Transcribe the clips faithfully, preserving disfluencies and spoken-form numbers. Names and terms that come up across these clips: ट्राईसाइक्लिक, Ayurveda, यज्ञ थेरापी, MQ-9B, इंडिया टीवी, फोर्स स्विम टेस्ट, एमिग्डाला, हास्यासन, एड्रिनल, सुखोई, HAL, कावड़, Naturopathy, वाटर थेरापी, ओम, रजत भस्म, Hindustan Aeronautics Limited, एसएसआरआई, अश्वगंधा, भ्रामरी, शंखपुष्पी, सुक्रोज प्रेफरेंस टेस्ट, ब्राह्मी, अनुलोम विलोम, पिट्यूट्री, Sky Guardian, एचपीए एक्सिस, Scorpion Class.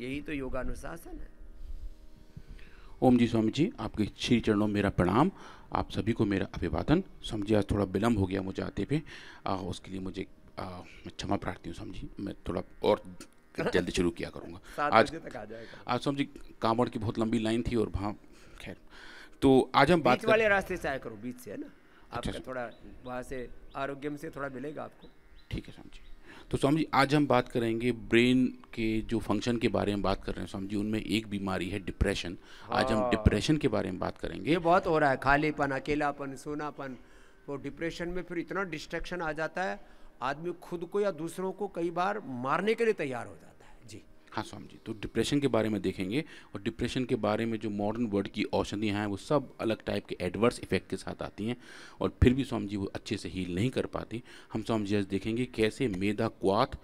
यही तो योगानुशासन है। ओम जी स्वामी जी, आपके श्री चरणों में मेरा प्रणाम, आप सभी को मेरा अभिवादन। समझिए आज थोड़ा विलम्ब हो गया मुझे आते पे, आ, उसके लिए मुझे क्षमा प्रार्थी हूँ। समझी मैं थोड़ा और जल्दी शुरू किया करूँगा। आज तक आ जाएगा। आज समझी कावड़ की बहुत लंबी लाइन थी और वहाँ, खैर तो आज हम बात वाले रास्ते से आया करो, बीच से है ना, आपका थोड़ा वहाँ से आरोग्य से थोड़ा मिलेगा आपको। ठीक है स्वामी जी, तो स्वामी जी आज हम बात करेंगे ब्रेन के जो फंक्शन के बारे में बात कर रहे हैं स्वामी जी, उनमें एक बीमारी है डिप्रेशन। आज हम डिप्रेशन के बारे में बात करेंगे। ये बहुत हो रहा है, खालीपन, अकेलापन, सोनापन, वो डिप्रेशन में फिर इतना डिस्ट्रैक्शन आ जाता है, आदमी खुद को या दूसरों को कई बार मारने के लिए तैयार हो जाता है। जी हाँ स्वामी जी, तो डिप्रेशन के बारे में देखेंगे और डिप्रेशन के बारे में जो मॉडर्न वर्ल्ड की औषधियाँ हैं वो सब अलग टाइप के एडवर्स इफेक्ट के साथ आती हैं और फिर भी स्वामी जी वो अच्छे से हील नहीं कर पाती। हम स्वामी जी आज देखेंगे कैसे मेधा क्वाथ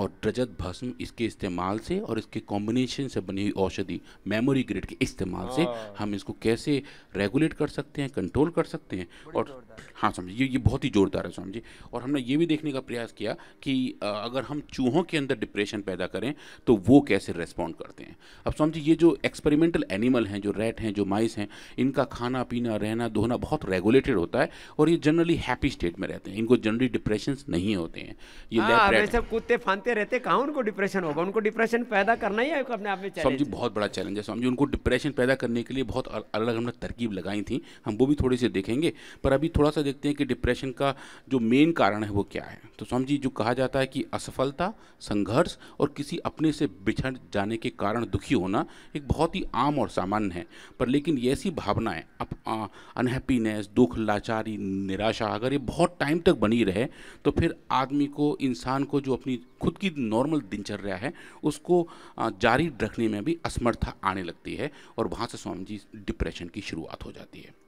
और रजत भस्म इसके इस्तेमाल से और इसके कॉम्बिनेशन से बनी हुई औषधि मेमोरी ग्रिड के इस्तेमाल से हम इसको कैसे रेगुलेट कर सकते हैं, कंट्रोल कर सकते हैं। और हाँ स्वामी जी ये ये बहुत ही जोरदार है स्वामी जी। और हमने ये भी देखने का प्रयास किया कि अगर हम चूहों के अंदर डिप्रेशन पैदा करें तो वो कैसे रेस्पॉन्ड करते हैं। अब स्वामी जी ये जो एक्सपेरिमेंटल एनिमल हैं, जो रैट हैं, जो माइस हैं, इनका खाना पीना, रहना धोना बहुत रेगुलेटेड होता है और ये जनरली हैप्पी स्टेट में रहते हैं, इनको जनरली डिप्रेशन नहीं होते हैं। ये लैब रैट सब कुत्ते फांते रहते, कहाँ उनको डिप्रेशन होगा, उनको डिप्रेशन पैदा करना ही है अपने आप में। स्वामी जी बहुत बड़ा चैलेंज है स्वामी जी, उनको डिप्रेशन पैदा करने के लिए बहुत अलग हमने तरकीब लगाई थी, हम वो भी थोड़ी सी देखेंगे। पर अभी थोड़ा सा देखते हैं कि डिप्रेशन का जो मेन कारण है वो क्या है। तो स्वामी जी जो कहा जाता है कि असफलता, संघर्ष और किसी अपने से बिछड़ जाने के कारण दुखी होना एक बहुत ही आम और सामान्य है। पर लेकिन ये ऐसी भावनाएं अब अनहैप्पीनेस, दुख, लाचारी, निराशा अगर ये बहुत टाइम तक बनी रहे तो फिर आदमी को, इंसान को जो अपनी खुद की नॉर्मल दिनचर्या है उसको जारी रखने में भी असमर्थता आने लगती है और वहाँ से स्वामी जी डिप्रेशन की शुरुआत हो जाती है।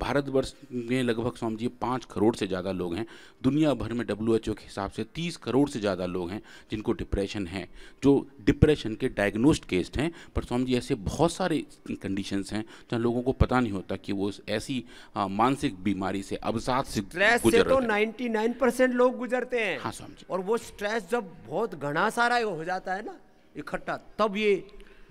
भारतवर्ष में लगभग स्वामी जी पाँच करोड़ से ज़्यादा लोग हैं, दुनिया भर में डब्ल्यू एच ओ के हिसाब से तीस करोड़ से ज़्यादा लोग हैं जिनको डिप्रेशन है, जो डिप्रेशन के डायग्नोस्ड केस हैं। पर स्वामी जी ऐसे बहुत सारे कंडीशंस हैं जहाँ लोगों को पता नहीं होता कि वो ऐसी मानसिक बीमारी से, अवसाद से गुजर रहे हैं। तो नाइन्टी नाइन परसेंट लोग गुजरते हैं। हाँ स्वामी जी, और वो स्ट्रेस जब बहुत घना सारा हो जाता है ना इकट्ठा, तब ये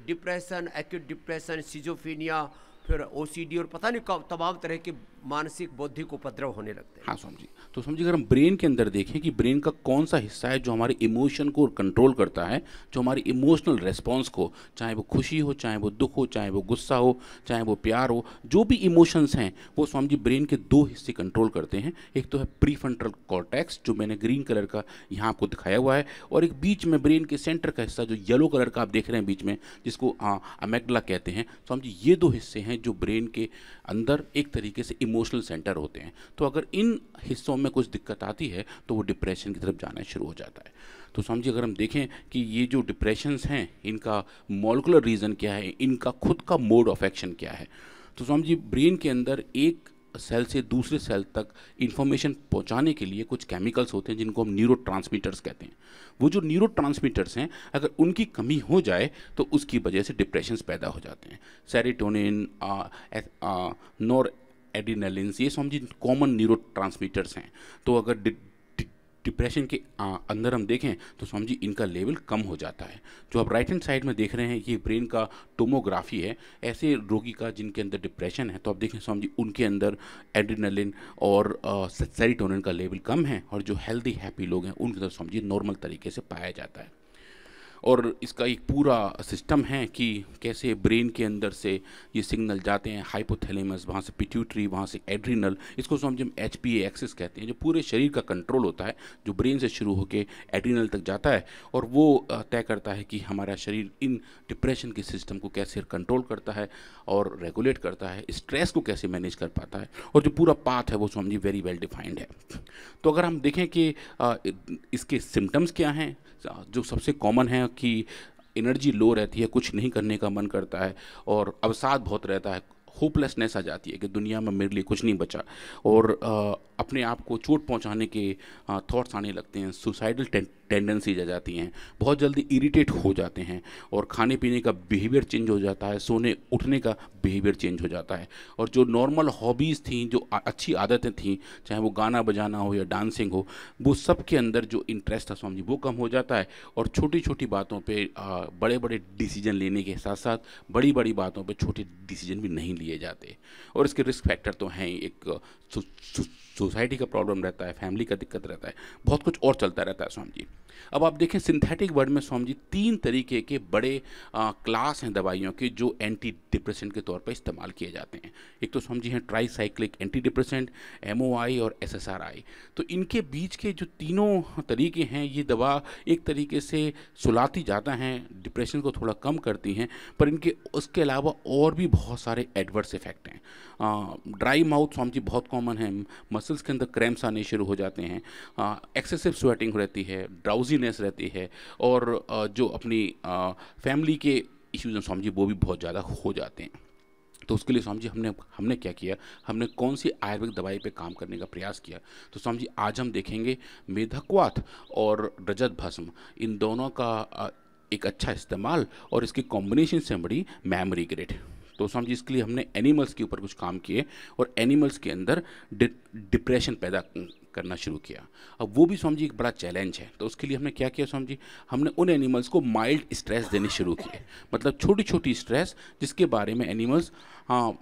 डिप्रेशन, एक्यूट डिप्रेशन, सिजोफीनिया, फिर ओसीडी और पता नहीं कब तमाम तरह के मानसिक बौद्धिक उपद्रव होने लगते हैं। हाँ स्वामी जी, तो स्वामी जी अगर हम ब्रेन के अंदर देखें कि ब्रेन का कौन सा हिस्सा है जो हमारे इमोशन को कंट्रोल करता है, जो हमारे इमोशनल रेस्पॉन्स को, चाहे वो खुशी हो, चाहे वो दुख हो, चाहे वो गुस्सा हो, चाहे वो प्यार हो, जो भी इमोशंस हैं वो स्वामी जी ब्रेन के दो हिस्से कंट्रोल करते हैं। एक तो है प्रीफ्रंटल कॉर्टेक्स जो मैंने ग्रीन कलर का यहाँ आपको दिखाया हुआ है, और एक बीच में ब्रेन के सेंटर का हिस्सा जो येलो कलर का आप देख रहे हैं बीच में, जिसको एमिग्डाला कहते हैं। स्वामी जी ये दो हिस्से हैं जो ब्रेन के अंदर एक तरीके से इमोशनल सेंटर होते हैं। तो अगर इन हिस्सों में कुछ दिक्कत आती है तो वो डिप्रेशन की तरफ जाना शुरू हो जाता है। तो स्वामी जी अगर हम देखें कि ये जो डिप्रेशंस हैं इनका मॉलिक्यूलर रीज़न क्या है, इनका खुद का मोड ऑफ एक्शन क्या है। तो स्वामी जी ब्रेन के अंदर एक सेल से दूसरे सेल तक इंफॉर्मेशन पहुंचाने के लिए कुछ केमिकल्स होते हैं जिनको हम न्यूरो ट्रांसमीटर्स कहते हैं। वो जो न्यूरो ट्रांसमीटर्स हैं अगर उनकी कमी हो जाए तो उसकी वजह से डिप्रेशंस पैदा हो जाते हैं। सेरिटोनिन, नॉर एडीनेलिन, ये Swami ji common neurotransmitters हैं। तो अगर डि, डि, डिप्रेशन के आ, अंदर हम देखें तो स्वामी जी इनका लेवल कम हो जाता है। जो आप राइट हैंड साइड में देख रहे हैं ये ब्रेन का टोमोग्राफी है ऐसे रोगी का जिनके अंदर डिप्रेशन है। तो आप देखें स्वामी जी उनके अंदर एड्रिनल और सेरिटोनिन का लेवल कम है, और जो हेल्दी हैप्पी लोग हैं उनके अंदर स्वामी जी नॉर्मल तरीके से पाया जाता है। और इसका एक पूरा सिस्टम है कि कैसे ब्रेन के अंदर से ये सिग्नल जाते हैं हाइपोथैलेमस, वहाँ से पिट्यूट्री, वहाँ से एड्रिनल, इसको समझ हम एचपीए एक्सिस कहते हैं, जो पूरे शरीर का कंट्रोल होता है, जो ब्रेन से शुरू होकर एड्रिनल तक जाता है और वो तय करता है कि हमारा शरीर इन डिप्रेशन के सिस्टम को कैसे कंट्रोल करता है और रेगुलेट करता है, स्ट्रेस को कैसे मैनेज कर पाता है। और जो पूरा पाथ है वो समझिए वेरी वेल डिफाइंड है। तो अगर हम देखें कि इसके सिम्टम्स क्या हैं, जो सबसे कॉमन है कि एनर्जी लो रहती है, कुछ नहीं करने का मन करता है, और अवसाद बहुत रहता है, होपलेसनेस आ जाती है कि दुनिया में मेरे लिए कुछ नहीं बचा, और आ, अपने आप को चोट पहुंचाने के थॉट्स आने लगते हैं, सुसाइडल टेंट टेंडेंसीज आ जाती हैं, बहुत जल्दी इरिटेट हो जाते हैं और खाने पीने का बिहेवियर चेंज हो जाता है, सोने उठने का बिहेवियर चेंज हो जाता है। और जो नॉर्मल हॉबीज़ थी, जो अच्छी आदतें थीं, चाहे वो गाना बजाना हो या डांसिंग हो, वो सब के अंदर जो इंटरेस्ट था स्वामी जी वो कम हो जाता है। और छोटी छोटी बातों पर बड़े बड़े डिसीजन लेने के साथ साथ बड़ी बड़ी बातों पर छोटे डिसीजन भी नहीं लिए जाते। और इसके रिस्क फैक्टर तो हैं, एक सु, सु, सोसाइटी का प्रॉब्लम रहता है, फैमिली का दिक्कत रहता है, बहुत कुछ और चलता रहता है स्वामी जी। अब आप देखें सिंथेटिक वर्ड में स्वामी जी तीन तरीके के बड़े आ, क्लास हैं दवाइयों के जो एंटी डिप्रेसेंट के तौर पर इस्तेमाल किए जाते हैं। एक तो स्वामी जी हैं ट्राईसाइक्लिक एंटी डिप्रेसेंट, एमओआई और एसएसआरआई। तो इनके बीच के जो तीनों तरीके हैं, ये दवा एक तरीके से सुलाती जाता है, डिप्रेशन को थोड़ा कम करती हैं, पर इनके उसके अलावा और भी बहुत सारे एडवर्स इफेक्ट हैं। ड्राई माउथ स्वामी जी बहुत कॉमन है, मसल्स के अंदर क्रैम्प्स आने शुरू हो जाते हैं, एक्सेसिव स्वेटिंग रहती है, ड्राउजीनेस रहती है, और आ, जो अपनी आ, फैमिली के इश्यूज स्वामी जी वो भी बहुत ज़्यादा हो जाते हैं। तो उसके लिए स्वामी जी हमने हमने क्या किया, हमने कौन सी आयुर्वेदिक दवाई पे काम करने का प्रयास किया। तो स्वामी जी आज हम देखेंगे मेधा क्वाथ और रजत भस्म, इन दोनों का आ, एक अच्छा इस्तेमाल और इसके कॉम्बिनेशन से बड़ी मेमोरी ग्रिड। तो स्वामी जी इसके लिए हमने एनिमल्स के ऊपर कुछ काम किए और एनिमल्स के अंदर डि, डिप्रेशन पैदा करना शुरू किया। अब वो भी स्वामी जी एक बड़ा चैलेंज है, तो उसके लिए हमने क्या किया स्वामी जी, हमने उन एनिमल्स को माइल्ड स्ट्रेस देने शुरू किए, मतलब छोटी छोटी स्ट्रेस जिसके बारे में एनिमल्स हाँ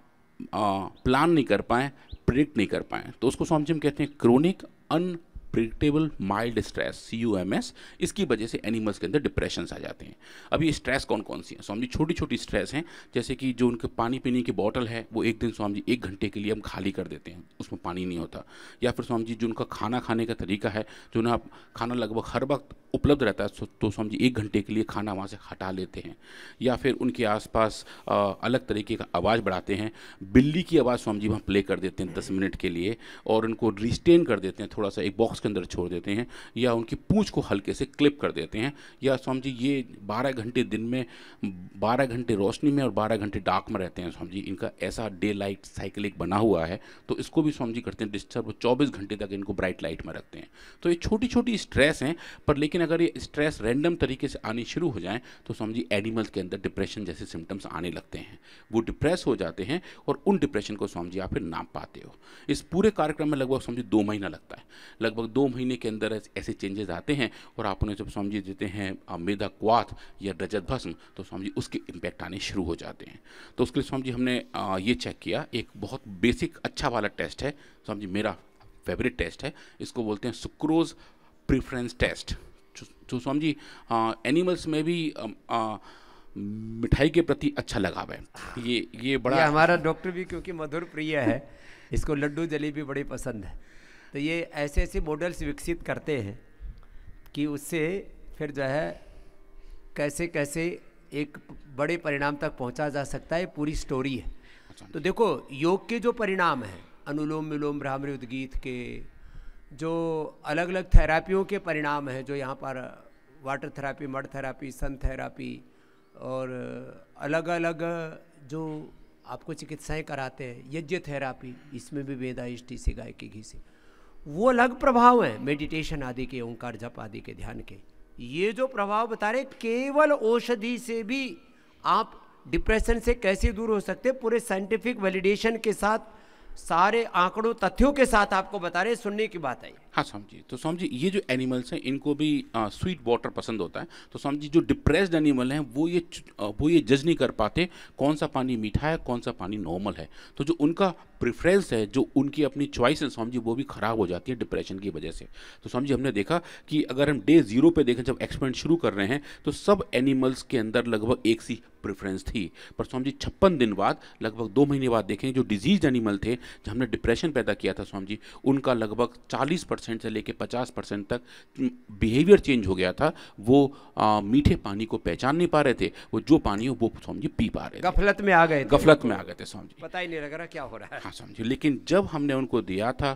प्लान नहीं कर पाएँ, प्रिडिक्ट नहीं कर पाएँ। तो उसको स्वामी जी हम कहते हैं chronic unpredictable mild stress, C U M S. इसकी वजह से एनिमल्स के अंदर डिप्रेशन आ जाते हैं। अब ये स्ट्रेस कौन कौन सी हैं स्वामी जी, छोटी छोटी स्ट्रेस हैं, जैसे कि जो उनके पानी पीने की बोतल है वो एक दिन स्वामी जी एक घंटे के लिए हम खाली कर देते हैं, उसमें पानी नहीं होता, या फिर स्वामी जी जो उनका खाना खाने का तरीका है, जो ना खाना लगभग हर वक्त उपलब्ध रहता है, तो स्वामी जी एक घंटे के लिए खाना वहाँ से हटा लेते हैं, या फिर उनके आसपास अलग तरीके का आवाज़ बढ़ाते हैं। बिल्ली की आवाज़ स्वामी जी वहाँ प्ले कर देते हैं दस मिनट के लिए और उनको रिस्टेन कर देते हैं, थोड़ा सा एक बॉक्स के अंदर छोड़ देते हैं, या उनकी पूँछ को हल्के से क्लिप कर देते हैं, या स्वामी जी ये बारह घंटे दिन में, बारह घंटे रोशनी में और बारह घंटे डार्क में रहते हैं स्वामी जी। इनका ऐसा डे लाइट साइकिल एक बना हुआ है, तो इसको भी स्वामी जी करते हैं डिस्टर्ब, चौबीस घंटे तक इनको ब्राइट लाइट में रखते हैं। तो ये छोटी छोटी स्ट्रेस हैं, पर लेकिन अगर ये स्ट्रेस रैंडम तरीके से आनी शुरू हो जाएँ तो स्वामी जी एनिमल्स के अंदर डिप्रेशन जैसे सिम्टम्स आने लगते हैं, वो डिप्रेस हो जाते हैं और उन डिप्रेशन को स्वामी जी आप फिर नाप पाते हो। इस पूरे कार्यक्रम में लगभग स्वामी जी दो महीना लगता है, लगभग दो महीने के अंदर ऐसे चेंजेस आते हैं। और आप उन्हें जब स्वामी जी देते हैं मेधा क्वाथ या रजत भस्म तो स्वामी जी उसके इम्पैक्ट आने शुरू हो जाते हैं। तो उसके लिए स्वामी जी हमने ये चेक किया, एक बहुत बेसिक अच्छा वाला टेस्ट है स्वामी जी, मेरा फेवरेट टेस्ट है, इसको बोलते हैं सुक्रोज प्रेफरेंस टेस्ट। तो स्वामी जी एनिमल्स में भी आ, आ, मिठाई के प्रति अच्छा लगाव है, ये ये बड़ा ये हमारा डॉक्टर भी क्योंकि मधुर प्रिय है, इसको लड्डू जलेबी बड़ी पसंद है, तो ये ऐसे ऐसे मॉडल्स विकसित करते हैं कि उससे फिर जो है कैसे कैसे एक बड़े परिणाम तक पहुंचा जा सकता है, पूरी स्टोरी है। तो देखो योग के जो परिणाम हैं, अनुलोम विलोम, भ्रामरी, उद्गीत के जो अलग अलग थेरापियों के परिणाम हैं, जो यहाँ पर वाटर थेरापी, mud therapy, sun therapy और अलग अलग जो आपको चिकित्साएँ कराते हैं, यज्ञ थेरापी, इसमें भी वेदाइष्टी से गाय के घी से, वो अलग प्रभाव हैं मेडिटेशन आदि के, ओंकार जप आदि के, ध्यान के। ये जो प्रभाव बता रहे केवल औषधि से भी आप डिप्रेशन से कैसे दूर हो सकते, पूरे साइंटिफिक वैलिडेशन के साथ, सारे आंकड़ों तथ्यों के साथ आपको बता रहे, सुनने की बात है। हाँ स्वामी जी, तो स्वामी जी ये जो एनिमल्स हैं इनको भी आ, स्वीट वाटर पसंद होता है। तो स्वामी जी जो डिप्रेस्ड एनिमल हैं वो ये आ, वो ये जज नहीं कर पाते कौन सा पानी मीठा है कौन सा पानी नॉर्मल है, तो जो उनका प्रेफरेंस है, जो उनकी अपनी चॉइस है स्वामी जी वो भी ख़राब हो जाती है डिप्रेशन की वजह से। तो स्वामी जी हमने देखा कि अगर हम डे जीरो पे देखें, जब एक्सपेरिमेंट शुरू कर रहे हैं, तो सब एनिमल्स के अंदर लगभग एक सी प्रेफरेंस थी, पर स्वामी जी छप्पन दिन बाद, लगभग दो महीने बाद देखें, जो डिजीज एनिमल थे, जो हमने डिप्रेशन पैदा किया था स्वामी जी, उनका लगभग चालीस परसेंट से लेकर पचास परसेंट तक बिहेवियर चेंज हो गया था। वो आ, मीठे पानी को पहचान नहीं पा रहे थे, वो जो पानी हो वो स्वामी जी पी पा रहे थे, गफलत में आ गए गफलत में आ गए थे स्वामी जी, पता ही नहीं लग रहा क्या हो रहा है। हाँ स्वामी जी, लेकिन जब हमने उनको दिया था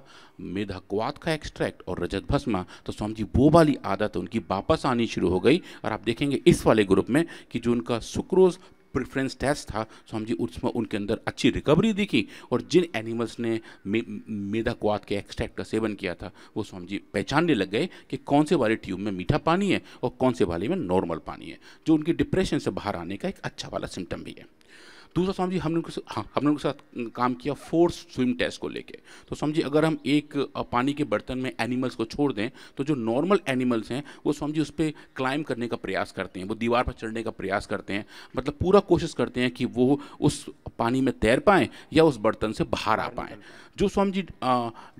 मेधा क्वाथ का एक्सट्रैक्ट और रजत भस्म, तो स्वामी जी वो वाली आदत उनकी वापस आनी शुरू हो गई। और आप देखेंगे इस वाले ग्रुप में कि जो उनका सुक्रोज प्रिफ्रेंस टेस्ट था, सो हम जी उसमें उनके अंदर अच्छी रिकवरी दिखी। और जिन एनिमल्स ने मे, मेधा क्वाथ के एक्सट्रैक्ट का सेवन किया था वो सो हम जी पहचानने लग गए कि कौन से वाले ट्यूब में मीठा पानी है और कौन से वाले में नॉर्मल पानी है, जो उनकी डिप्रेशन से बाहर आने का एक अच्छा वाला सिम्टम भी है। दूसरा स्वामी जी हमने उनके हाँ हमने उनके साथ काम किया फोर्स स्विम टेस्ट को लेके। तो स्वामी जी अगर हम एक पानी के बर्तन में एनिमल्स को छोड़ दें तो जो नॉर्मल एनिमल्स हैं वो स्वामी जी उस पर क्लाइम करने का प्रयास करते हैं, वो दीवार पर चढ़ने का प्रयास करते हैं, मतलब पूरा कोशिश करते हैं कि वो उस पानी में तैर पाएँ या उस बर्तन से बाहर आ पाएँ। जो स्वामी जी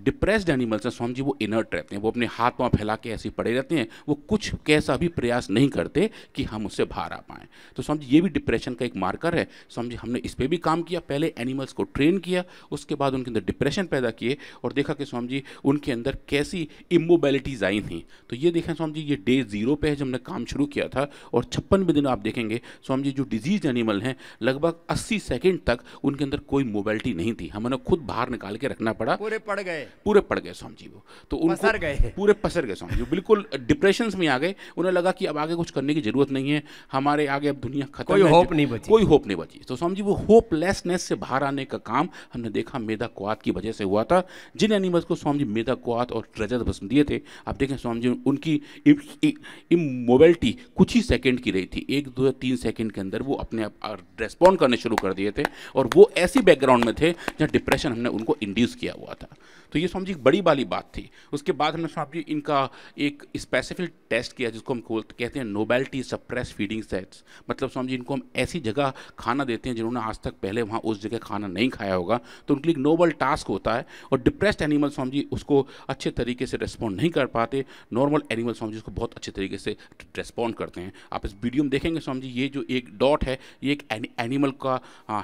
डिप्रेस्ड एनिमल्स हैं स्वामी जी वो इनर्ट रहते हैं, वो अपने हाथ पाँव फैला के ऐसे पड़े रहते हैं, वो कुछ कैसा भी प्रयास नहीं करते कि हम उससे बाहर आ पाएँ। तो स्वामी जी ये भी डिप्रेशन का एक मार्कर है। स्वामी जी हमने इस पे भी काम किया, पहले एनिमल्स को ट्रेन किया, उसके बाद उनके अंदर डिप्रेशन पैदा किए और देखा कि स्वामी जी उनके अंदर कैसी इमोबिलिटीज आई थी। तो ये देखें स्वामी जी ये डे जीरो पे है जब हमने काम शुरू किया था, और छप्पनवें दिन आप देखेंगे स्वामी जी जो डिजीज एनिमल हैं लगभग अस्सी सेकेंड तक उनके अंदर कोई मोबिलिटी नहीं थी, हमने खुद बाहर निकाल के रखना पड़ा। पूरे पड़ गए पूरे पड़ गए स्वामी जी, वो तो उनको गए पूरे पसर गए स्वामी जी, बिल्कुल डिप्रेशन में आ गए। उन्हें लगा कि अब आगे कुछ करने की जरूरत नहीं है, हमारे आगे अब दुनिया खत्म, कोई होप नहीं बची, कोई होप नहीं बची। तो स्वामी जी वो होपलेसनेस से बाहर आने का काम हमने देखा मेधा क्वाथ की वजह से हुआ था। जिन एनिमल्स को स्वामी जी मेधा क्वाथ और रजत भस्म दिए थे आप देखें स्वामी जी उनकी इमोबिलिटी कुछ ही सेकंड की रही थी, एक दो तीन सेकंड के अंदर वो अपने आप रेस्पॉन्ड करने शुरू कर दिए थे, और वो ऐसी बैकग्राउंड में थे जहाँ डिप्रेशन हमने उनको इंड्यूस किया हुआ था। तो ये स्वामी जी एक बड़ी वाली बात थी। उसके बाद हमने स्वामी जी इनका एक स्पेसिफिक टेस्ट किया जिसको हम कहते हैं नोबेल्टी सप्रेस फीडिंग सेट्स, मतलब स्वामी जी इनको हम ऐसी जगह खाना देते हैं जिन्होंने आज तक पहले वहाँ उस जगह खाना नहीं खाया होगा, तो उनके लिए नोबल टास्क होता है। और डिप्रेस्ड एनिमल स्वामी जी उसको अच्छे तरीके से रेस्पॉन्ड नहीं कर पाते, नॉर्मल एनिमल स्वामी जी उसको बहुत अच्छे तरीके से रेस्पॉन्ड करते हैं। आप इस वीडियो में देखेंगे स्वामी जी ये जो एक डॉट है ये एक एनिमल का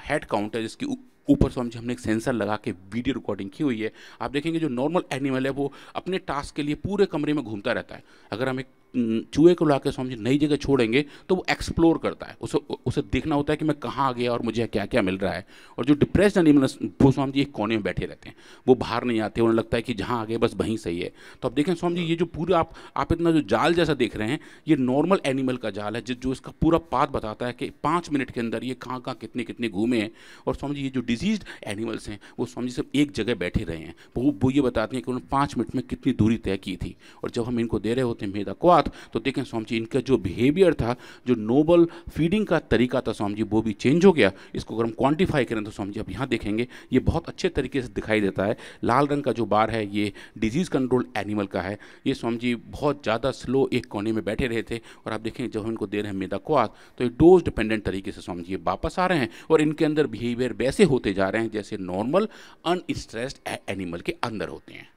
हेड काउंट है जिसकी ऊपर स्वामी जी हमने एक सेंसर लगा के वीडियो रिकॉर्डिंग की हुई है। आप देखेंगे जो नॉर्मल एनिमल है वो अपने टास्क के लिए पूरे कमरे में घूमता रहता है, अगर हम एक चूहे को लाकर स्वामी जी नई जगह छोड़ेंगे तो वो एक्सप्लोर करता है, उसे उसे देखना होता है कि मैं कहाँ आ गया और मुझे क्या क्या मिल रहा है। और जो डिप्रेस्ड एनिमल वो स्वामी जी एक कोने में बैठे रहते हैं, वो बाहर नहीं आते, उन्हें लगता है कि जहाँ आ गए बस वहीं सही है। तो आप देखें स्वामी जी ये जो पूरा आप आप इतना जो जाल जैसा देख रहे हैं ये नॉर्मल एनिमल का जाल है, जो इसका पूरा पाथ बताता है कि पाँच मिनट के अंदर ये कहाँ कहाँ कितने कितने घूमे हैं। और स्वामी जी ये जो डिजीज्ड एनिमल्स हैं वो स्वामी जी सिर्फ एक जगह बैठे रहे हैं, वो वो ये बताते हैं कि उन्होंने पाँच मिनट में कितनी दूरी तय की थी। और जब हम इनको दे रहे होते हैं मेधा क्वाथ तो देखें स्वामी जी इनका जो बिहेवियर था, जो नोबल फीडिंग का तरीका था स्वामी जी वो भी चेंज हो गया। इसको अगर हम क्वांटिफाई करें तो स्वामी जी आप यहाँ देखेंगे ये बहुत अच्छे तरीके से दिखाई देता है। लाल रंग का जो बार है ये डिजीज़ कंट्रोल एनिमल का है, ये स्वामी जी बहुत ज़्यादा स्लो एक कोने में बैठे रहे थे और आप देखें जब हम इनको दे रहे हैं मेधा क्वाथ तो ये डोज डिपेंडेंट तरीके से स्वामी जी वापस आ रहे हैं और इनके अंदर बिहेवियर वैसे होते जा रहे हैं जैसे नॉर्मल अनस्ट्रेस्ड एनिमल के अंदर होते हैं।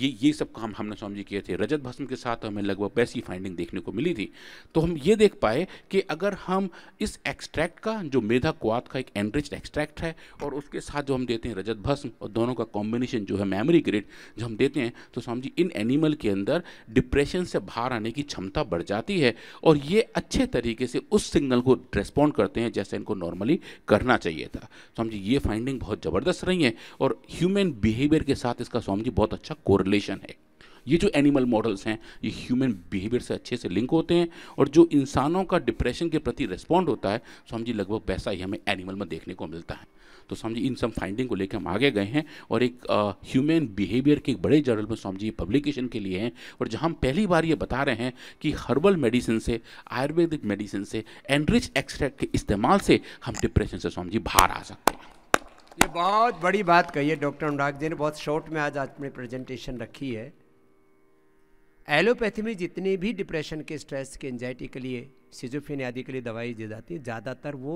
ये ये सब काम हमने स्वामी जी किए थे रजत भस्म के साथ, हमें लगभग वैसी फाइंडिंग देखने को मिली थी। तो हम ये देख पाए कि अगर हम इस एक्सट्रैक्ट का जो मेधा क्वाथ का एक एनरिच्ड एक्सट्रैक्ट है और उसके साथ जो हम देते हैं रजत भस्म और दोनों का कॉम्बिनेशन जो है मेमोरी ग्रिड जो हम देते हैं, तो स्वामी जी इन एनिमल के अंदर डिप्रेशन से बाहर आने की क्षमता बढ़ जाती है और ये अच्छे तरीके से उस सिग्नल को रेस्पॉन्ड करते हैं जैसे इनको नॉर्मली करना चाहिए था। स्वामी जी ये फाइंडिंग बहुत ज़बरदस्त रही है और ह्यूमन बिहेवियर के साथ इसका स्वामी जी बहुत अच्छा रिलेशन है। ये जो एनिमल मॉडल्स हैं ये ह्यूमन बिहेवियर से अच्छे से लिंक होते हैं और जो इंसानों का डिप्रेशन के प्रति रिस्पॉन्ड होता है स्वामी जी लगभग वैसा ही हमें एनिमल में देखने को मिलता है। तो स्वामी जी इन सब फाइंडिंग को लेकर हम आगे गए हैं और एक ह्यूमन बिहेवियर के एक बड़े जर्नल में स्वामी जी पब्लिकेशन के लिए हैं, और जहां हम पहली बार ये बता रहे हैं कि हर्बल मेडिसिन से, आयुर्वेदिक मेडिसिन से, एनरिच एक्सट्रैक्ट के इस्तेमाल से हम डिप्रेशन से स्वामी जी बाहर आ सकते हैं। ये बहुत बड़ी बात कही है डॉक्टर अनुराग जी ने, बहुत शॉर्ट में आज आपने प्रेजेंटेशन रखी है। एलोपैथी में जितने भी डिप्रेशन के, स्ट्रेस के, एंजाइटी के लिए, सिजोफेनिया आदि के लिए दवाई दी जाती है, ज़्यादातर वो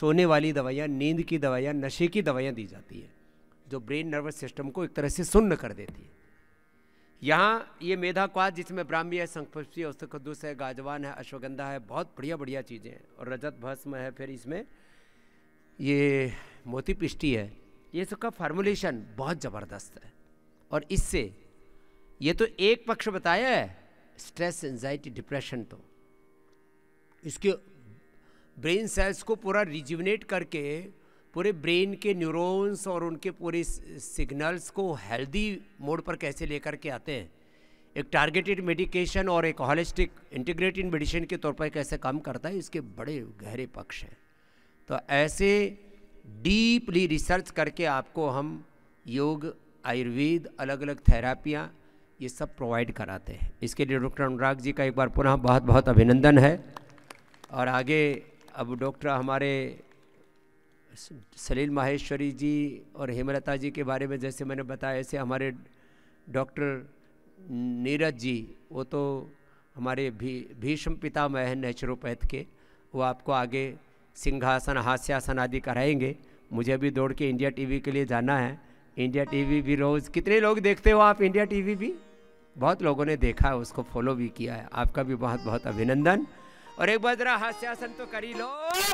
सोने वाली दवाइयाँ, नींद की दवाइयाँ, नशे की दवाइयाँ दी जाती है जो ब्रेन नर्वस सिस्टम को एक तरह से सुन्न कर देती है। यहाँ ये मेधा क्वाथ जिसमें ब्राह्मी है, शंखपुष्पी, औषधकद्दूस है, गाजवान है, अश्वगंधा है, बहुत बढ़िया बढ़िया चीज़ें हैं, और रजत भस्म है, फिर इसमें ये मोती पिष्टी है, ये सबका फार्मूलेशन बहुत ज़बरदस्त है। और इससे ये तो एक पक्ष बताया है स्ट्रेस, एंजाइटी, डिप्रेशन, तो इसके ब्रेन सेल्स को पूरा रिजुविनेट करके पूरे ब्रेन के न्यूरॉन्स और उनके पूरे सिग्नल्स को हेल्दी मोड पर कैसे लेकर के आते हैं, एक टारगेटेड मेडिकेशन और एक होलिस्टिक इंटीग्रेटेड मेडिसिन के तौर पर कैसे काम करता है, इसके बड़े गहरे पक्ष हैं। तो ऐसे डीपली रिसर्च करके आपको हम योग, आयुर्वेद, अलग अलग थेरापियाँ ये सब प्रोवाइड कराते हैं। इसके लिए डॉक्टर अनुराग जी का एक बार पुनः बहुत बहुत अभिनंदन है। और आगे अब डॉक्टर हमारे सलील माहेश्वरी जी और हेमलता जी के बारे में जैसे मैंने बताया, ऐसे हमारे डॉक्टर नीरज जी, वो तो हमारे भी भीष्म पितामह हैं नेचुरोपैथ के, वो आपको आगे सिंहासन, हास्यासन आदि कराएंगे। मुझे भी दौड़ के इंडिया टीवी के लिए जाना है। इंडिया टीवी भी रोज़ कितने लोग देखते हो आप? इंडिया टीवी भी बहुत लोगों ने देखा है, उसको फॉलो भी किया है। आपका भी बहुत बहुत अभिनंदन। और एक बार ज़रा हास्यासन तो कर ही लो।